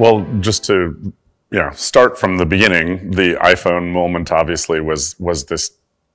Well, just to start from the beginning, the iPhone moment obviously was this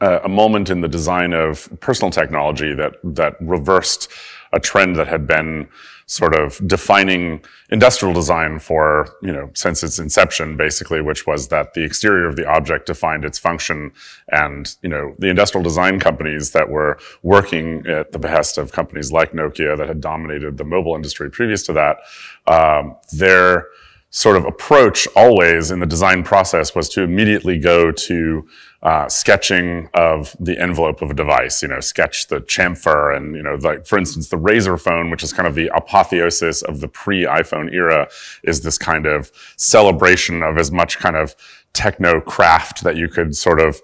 a moment in the design of personal technology that reversed a trend that had been sort of defining industrial design for, since its inception, basically, which was that the exterior of the object defined its function. And, the industrial design companies that were working at the behest of companies like Nokia that had dominated the mobile industry previous to that, their sort of approach always in the design process was to immediately go to sketching of the envelope of a device, sketch the chamfer and, like, for instance, the Razr phone, which is kind of the apotheosis of the pre-iPhone era, is this kind of celebration of as much kind of techno craft that you could sort of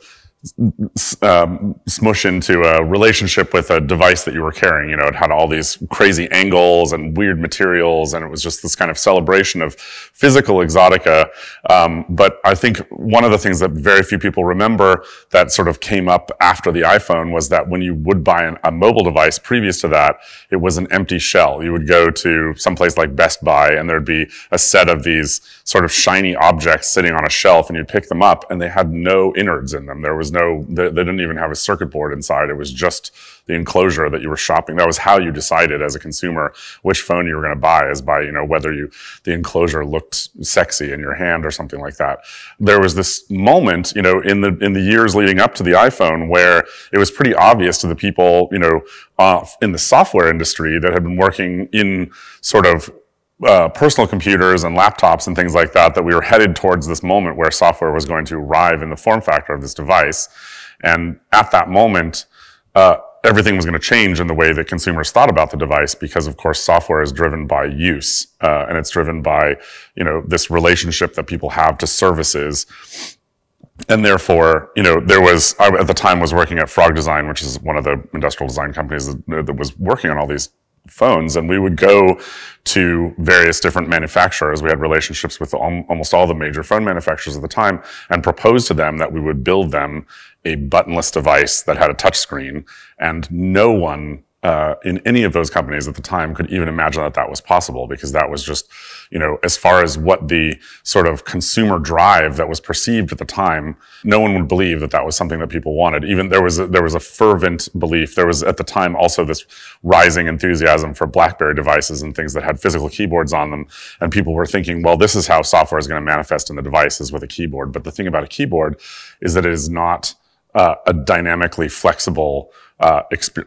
smush into a relationship with a device that you were carrying. It had all these crazy angles and weird materials, and it was just this kind of celebration of physical exotica. But I think one of the things that very few people remember that sort of came up after the iPhone was that when you would buy a mobile device previous to that, it was an empty shell. You would go to someplace like Best Buy, and there'd be a set of these sort of shiny objects sitting on a shelf, and you'd pick them up, and they had no innards in them. There was no, they didn't even have a circuit board inside. It was just the enclosure that you were shopping. That was how you decided as a consumer which phone you were going to buy, is by, whether the enclosure looked sexy in your hand or something like that. There was this moment, in the years leading up to the iPhone where it was pretty obvious to the people, in the software industry that had been working in sort of personal computers and laptops and things like that we were headed towards this moment where software was going to arrive in the form factor of this device. And at that moment, everything was going to change in the way that consumers thought about the device, because of course software is driven by use, and it's driven by, this relationship that people have to services. And therefore, I at the time was working at Frog Design, which is one of the industrial design companies that was working on all these phones, and we would go to various different manufacturers. We had relationships with almost all the major phone manufacturers at the time, and proposed to them that we would build them a buttonless device that had a touchscreen. And no one in any of those companies at the time could even imagine that was possible, because that was just, as far as what the sort of consumer drive that was perceived at the time, no one would believe that was something that people wanted. Even there was a fervent belief. There was at the time also this rising enthusiasm for BlackBerry devices and things that had physical keyboards on them. And people were thinking, well, this is how software is going to manifest in the devices, with a keyboard. But the thing about a keyboard is that it is not a dynamically flexible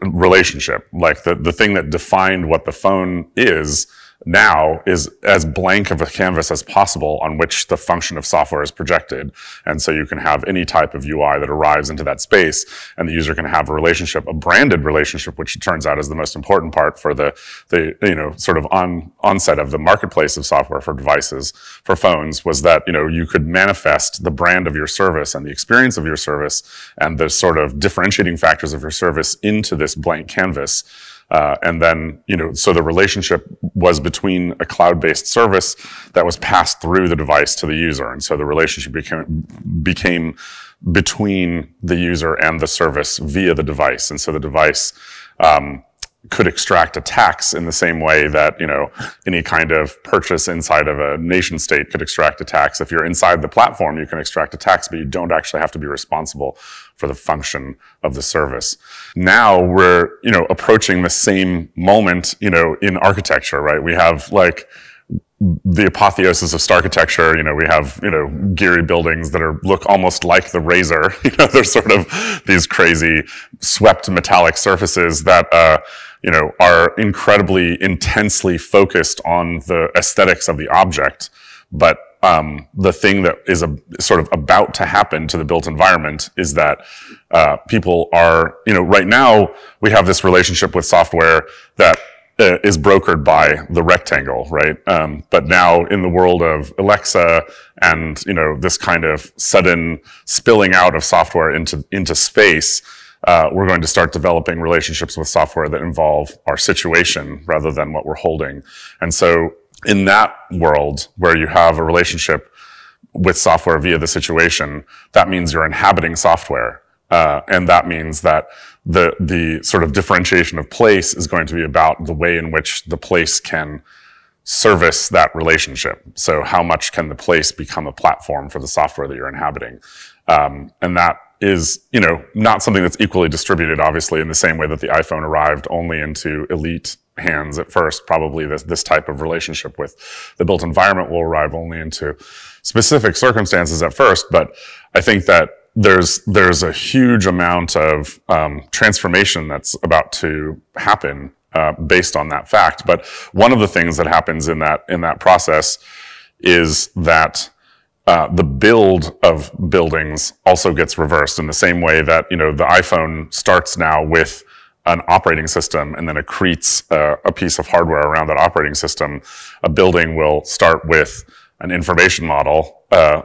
relationship. Like the thing that defined what the phone is now is as blank of a canvas as possible on which the function of software is projected. And so you can have any type of UI that arrives into that space, and the user can have a relationship, a branded relationship, which it turns out is the most important part for the sort of onset of the marketplace of software for devices, for phones, was that, you could manifest the brand of your service and the experience of your service and the sort of differentiating factors of your service into this blank canvas. And then, so the relationship was between a cloud-based service that was passed through the device to the user. And so the relationship became between the user and the service via the device. And so the device could extract attacks in the same way that, any kind of purchase inside of a nation state could extract attacks. If you're inside the platform, you can extract attacks, but you don't actually have to be responsible for the function of the service. Now we're, approaching the same moment, in architecture, right? We have like the apotheosis of Starchitecture. We have, geary buildings that look almost like the Razor. They're sort of these crazy swept metallic surfaces that, are incredibly intensely focused on the aesthetics of the object. But the thing that is sort of about to happen to the built environment is that people are, right now we have this relationship with software that is brokered by the rectangle, right? But now in the world of Alexa and, this kind of sudden spilling out of software into space, we're going to start developing relationships with software that involve our situation rather than what we're holding. And so in that world where you have a relationship with software via the situation, that means you're inhabiting software. And that means that the sort of differentiation of place is going to be about the way in which the place can service that relationship. So how much can the place become a platform for the software that you're inhabiting? And that is, you know, not something that's equally distributed, obviously, in the same way that the iPhone arrived only into elite hands at first. Probably this type of relationship with the built environment will arrive only into specific circumstances at first. But I think that there's a huge amount of transformation that's about to happen based on that fact. But one of the things that happens in that process is that the build of buildings also gets reversed in the same way that, you know, the iPhone starts now with an operating system and then accretes a piece of hardware around that operating system. A building will start with an information model,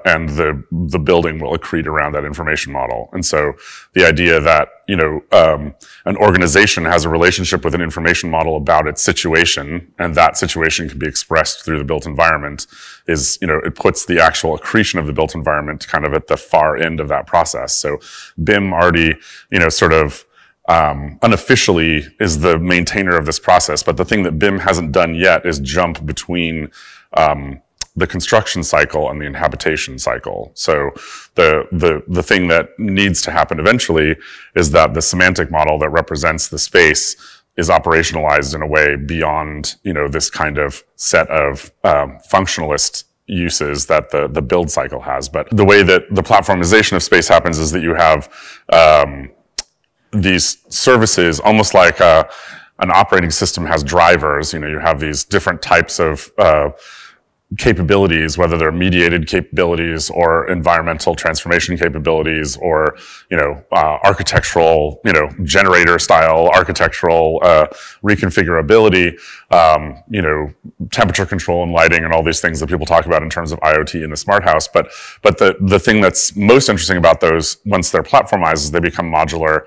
and the building will accrete around that information model. And so the idea that, you know, an organization has a relationship with an information model about its situation, and that situation can be expressed through the built environment is, you know, it puts the actual accretion of the built environment kind of at the far end of that process. So BIM already, you know, sort of unofficially is the maintainer of this process, but the thing that BIM hasn't done yet is jump between the construction cycle and the inhabitation cycle. So the thing that needs to happen eventually is that the semantic model that represents the space is operationalized in a way beyond, you know, this kind of set of functionalist uses that the build cycle has. But the way that the platformization of space happens is that you have these services almost like an operating system has drivers. You know, you have these different types of capabilities, whether they're mediated capabilities or environmental transformation capabilities, or, you know, architectural, you know, generator style architectural reconfigurability, you know, temperature control and lighting, and all these things that people talk about in terms of IoT in the smart house. But the thing that's most interesting about those, once they're platformized, is they become modular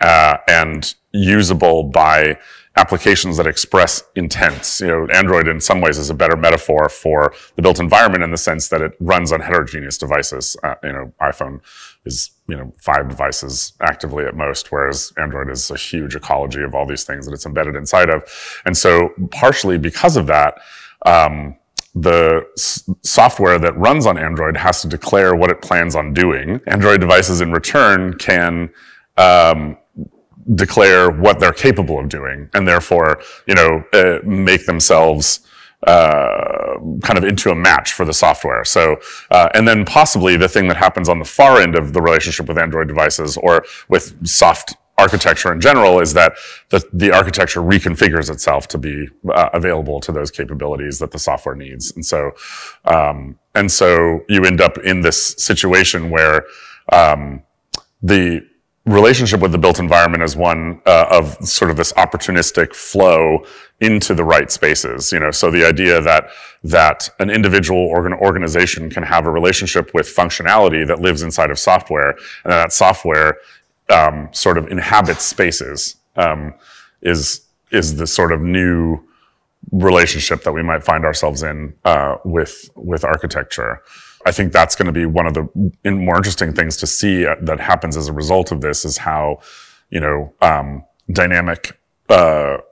and usable by applications that express intents. You know, Android in some ways is a better metaphor for the built environment in the sense that it runs on heterogeneous devices. You know, iPhone is, you know, 5 devices actively at most, whereas Android is a huge ecology of all these things that it's embedded inside of. And so partially because of that, the software that runs on Android has to declare what it plans on doing. Android devices in return can declare what they're capable of doing, and therefore, you know, make themselves kind of into a match for the software. So, and then possibly the thing that happens on the far end of the relationship with Android devices or with soft architecture in general is that the architecture reconfigures itself to be available to those capabilities that the software needs. And so you end up in this situation where the relationship with the built environment is one of sort of this opportunistic flow into the right spaces. You know, so the idea that an individual or an organization can have a relationship with functionality that lives inside of software, and that software sort of inhabits spaces is the sort of new relationship that we might find ourselves in with architecture. I think that's going to be one of the more interesting things to see that happens as a result of this, is how, you know, dynamic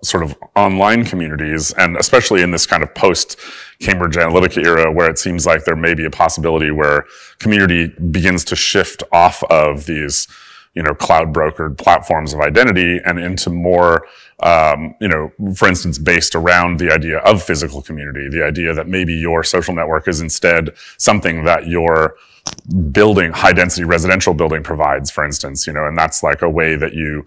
sort of online communities, and especially in this kind of post-Cambridge Analytica era where it seems like there may be a possibility where community begins to shift off of these, you know, cloud-brokered platforms of identity and into more, you know, for instance, based around the idea of physical community, the idea that maybe your social network is instead something that your building, high-density residential building, provides, for instance, you know, and that's like a way that you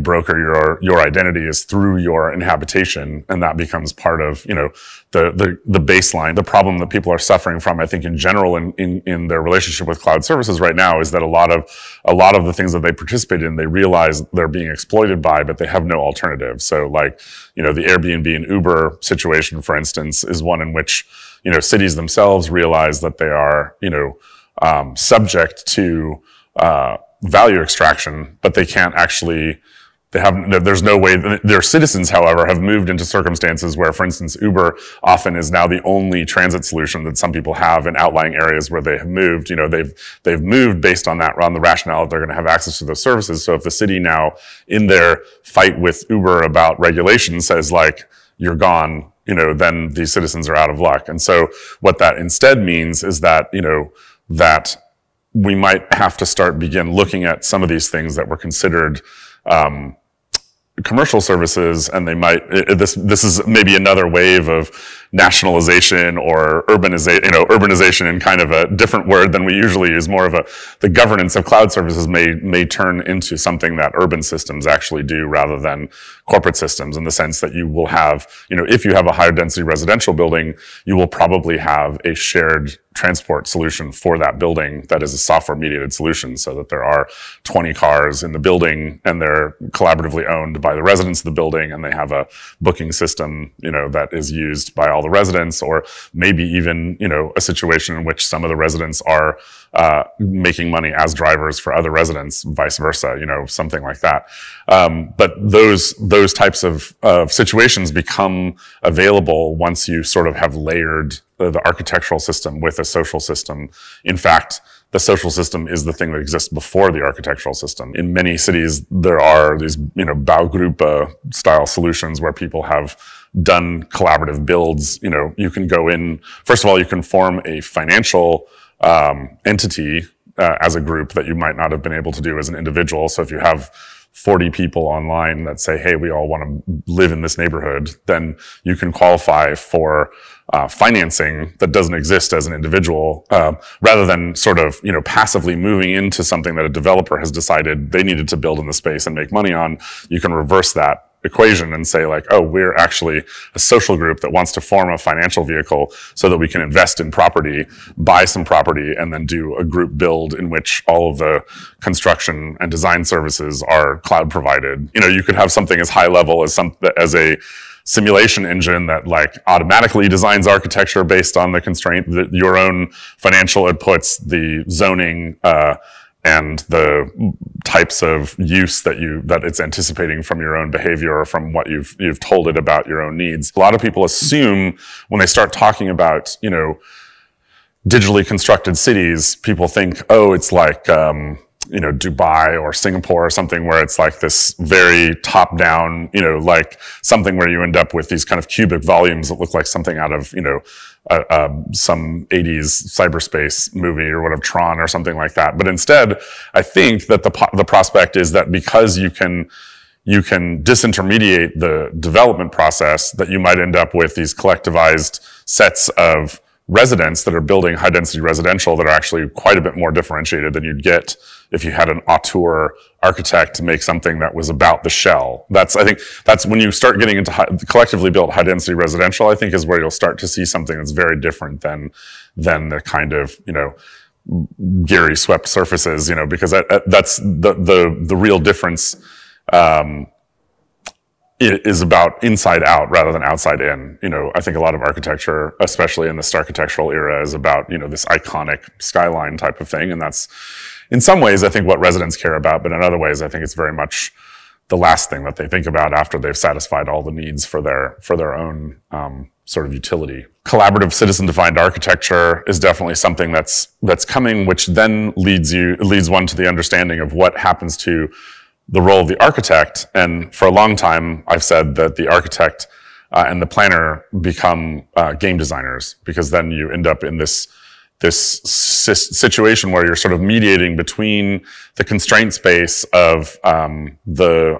broker your identity is through your inhabitation, and that becomes part of, you know, the baseline. The problem that people are suffering from, I think, in general, in their relationship with cloud services right now, is that a lot of the things that they participate in, they realize they're being exploited by, but they have no alternative. So, like, you know, the Airbnb and Uber situation, for instance, is one in which, you know, cities themselves realize that they are, you know, subject to value extraction, but they can't actually, there's no way, their citizens, however, have moved into circumstances where, for instance, Uber often is now the only transit solution that some people have in outlying areas where they have moved. You know, they've moved based on that, on the rationale that they're going to have access to those services. So if the city now, in their fight with Uber about regulation, says, like, you're gone, you know, then these citizens are out of luck. And so what that instead means is that, you know, that we might have to begin looking at some of these things that were considered commercial services, and they might, this is maybe another wave of nationalization or urbanization, you know, urbanization in kind of a different word than we usually use, more of a, the governance of cloud services may turn into something that urban systems actually do rather than corporate systems, in the sense that you will have, you know, if you have a higher density residential building, you will probably have a shared transport solution for that building that is a software-mediated solution, so that there are 20 cars in the building and they're collaboratively owned by the residents of the building, and they have a booking system, you know, that is used by all the residents, or maybe even, you know, a situation in which some of the residents are making money as drivers for other residents, vice versa, you know, something like that. But those types of situations become available once you sort of have layered the architectural system with a social system. In fact, the social system is the thing that exists before the architectural system. In many cities, there are these, you know, Baugruppe style solutions where people have done collaborative builds. You know, you can go in, first of all, you can form a financial entity as a group that you might not have been able to do as an individual. So if you have 40 people online that say, hey, we all want to live in this neighborhood, then you can qualify for financing that doesn't exist as an individual, rather than sort of, you know, passively moving into something that a developer has decided they needed to build in the space and make money on. You can reverse that equation and say, like, oh, we're actually a social group that wants to form a financial vehicle so that we can invest in property, buy some property, and then do a group build in which all of the construction and design services are cloud provided. You know, you could have something as high level as a simulation engine that, like, automatically designs architecture based on the constraint that your own financial inputs, the zoning, and the types of use that it's anticipating from your own behavior or from what you've told it about your own needs. A lot of people assume when they start talking about, you know, digitally constructed cities, people think, oh, it's like you know, Dubai or Singapore or something, where it's like this very top-down, you know, like something where you end up with these kind of cubic volumes that look like something out of, you know, some 80s cyberspace movie or whatever, Tron or something like that. But instead, I think that the prospect is that because you can disintermediate the development process, that you might end up with these collectivized sets of residents that are building high-density residential that are actually quite a bit more differentiated than you'd get if you had an auteur architect make something that was about the shell. That's, I think, that's when you start getting into collectively built high-density residential, I think, is where you'll start to see something that's very different than the kind of, you know, geary swept surfaces, you know, because that's the real difference. It is about inside out rather than outside in. You know, I think a lot of architecture, especially in this architectural era, is about, you know, this iconic skyline type of thing. And that's, in some ways, I think what residents care about, but in other ways, I think it's very much the last thing that they think about after they've satisfied all the needs for their own sort of utility. Collaborative citizen-defined architecture is definitely something that's coming, which then leads one to the understanding of what happens to the role of the architect. And for a long time, I've said that the architect and the planner become game designers, because then you end up in this situation where you're sort of mediating between the constraint space of the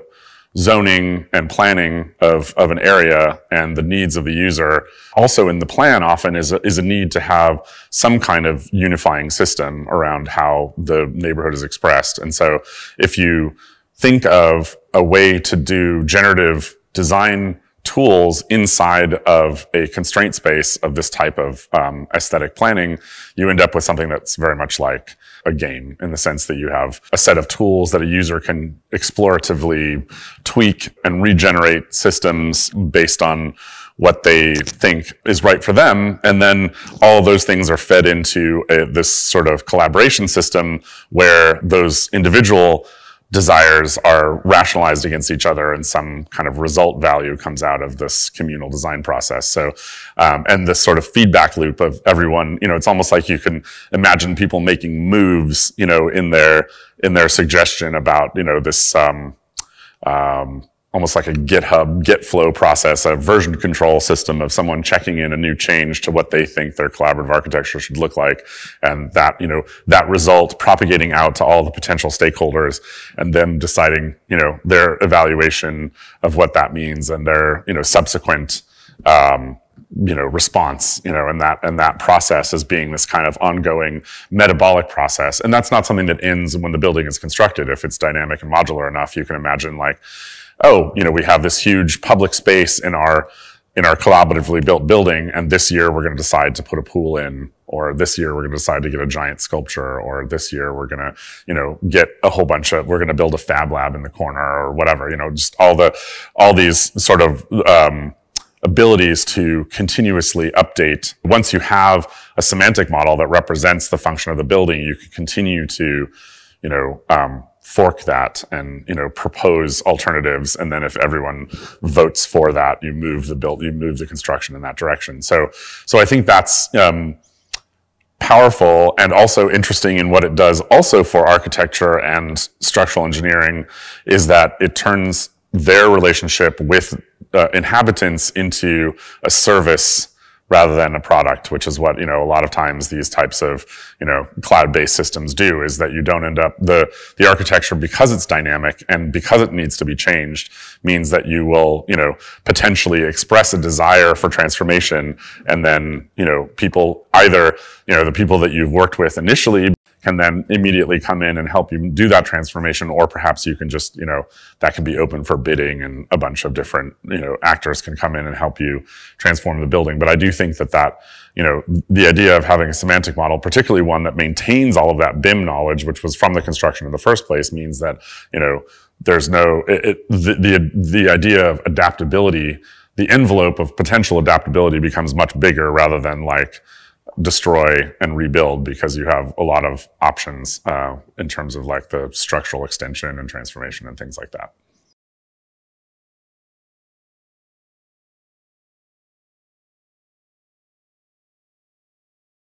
zoning and planning of an area and the needs of the user. Also in the plan often is a need to have some kind of unifying system around how the neighborhood is expressed. And so if you think of a way to do generative design tools inside of a constraint space of this type of aesthetic planning, you end up with something that's very much like a game, in the sense that you have a set of tools that a user can exploratively tweak and regenerate systems based on what they think is right for them. And then all of those things are fed into this sort of collaboration system where those individual desires are rationalized against each other, and some kind of result value comes out of this communal design process. So, and this sort of feedback loop of everyone, you know, it's almost like you can imagine people making moves, you know, in their suggestion about, you know, this almost like a GitHub, Git flow process, a version control system of someone checking in a new change to what they think their collaborative architecture should look like. And that, you know, that result propagating out to all the potential stakeholders and them deciding, you know, their evaluation of what that means and their, you know, subsequent, you know, response, you know, and that process as being this kind of ongoing metabolic process. And that's not something that ends when the building is constructed. If it's dynamic and modular enough, you can imagine like, oh, you know, we have this huge public space in our collaboratively built building, and this year we're going to decide to put a pool in, or this year we're going to decide to get a giant sculpture, or this year we're going to, you know, get a whole bunch of, we're going to build a fab lab in the corner or whatever, you know, just all the, all these sort of, abilities to continuously update. Once you have a semantic model that represents the function of the building, you can continue to, you know, fork that and, you know, propose alternatives. And then if everyone votes for that, you move the build, you move the construction in that direction. So I think that's, powerful and also interesting in what it does also for architecture and structural engineering is that it turns their relationship with inhabitants into a service rather than a product, which is what, you know, a lot of times these types of, you know, cloud-based systems do, is that you don't end up, the architecture, because it's dynamic and because it needs to be changed, means that you will, you know, potentially express a desire for transformation. And then, you know, people either, you know, the people that you've worked with initially can then immediately come in and help you do that transformation, or perhaps you can just, you know, that can be open for bidding and a bunch of different, you know, actors can come in and help you transform the building. But I do think that that, you know, the idea of having a semantic model, particularly one that maintains all of that BIM knowledge, which was from the construction in the first place, means that, you know, there's no, the idea of adaptability, the envelope of potential adaptability becomes much bigger rather than like, destroy and rebuild, because you have a lot of options in terms of like the structural extension and transformation and things like that.